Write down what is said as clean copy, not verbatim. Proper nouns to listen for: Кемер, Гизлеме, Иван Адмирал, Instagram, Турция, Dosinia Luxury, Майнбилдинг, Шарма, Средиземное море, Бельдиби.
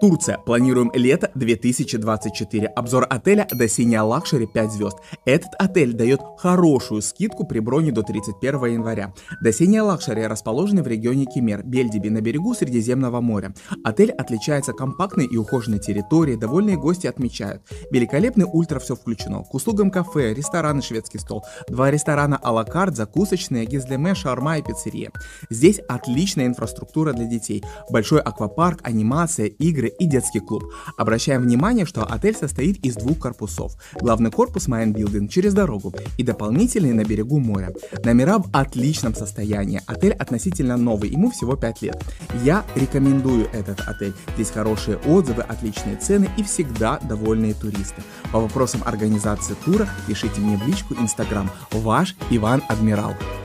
Турция. Планируем лето 2024. Обзор отеля Dosinia Luxury 5 звезд. Этот отель дает хорошую скидку при броне до 31 января. Dosinia Luxury расположена в регионе Кемер, Бельдиби, на берегу Средиземного моря. Отель отличается компактной и ухоженной территорией, довольные гости отмечают. Великолепный ультра все включено. К услугам кафе, рестораны, шведский стол, 2 ресторана а-ла-карт, закусочные, Гизлеме, Шарма и пиццерия. Здесь отличная инфраструктура для детей, большой аквапарк, анимация, игры и детский клуб. Обращаем внимание, что отель состоит из 2 корпусов. Главный корпус Майнбилдинг через дорогу и дополнительный на берегу моря. Номера в отличном состоянии, отель относительно новый, ему всего 5 лет. Я рекомендую этот отель, здесь хорошие отзывы, отличные цены и всегда довольные туристы. По вопросам организации тура пишите мне в личку Instagram. Ваш Иван Адмирал.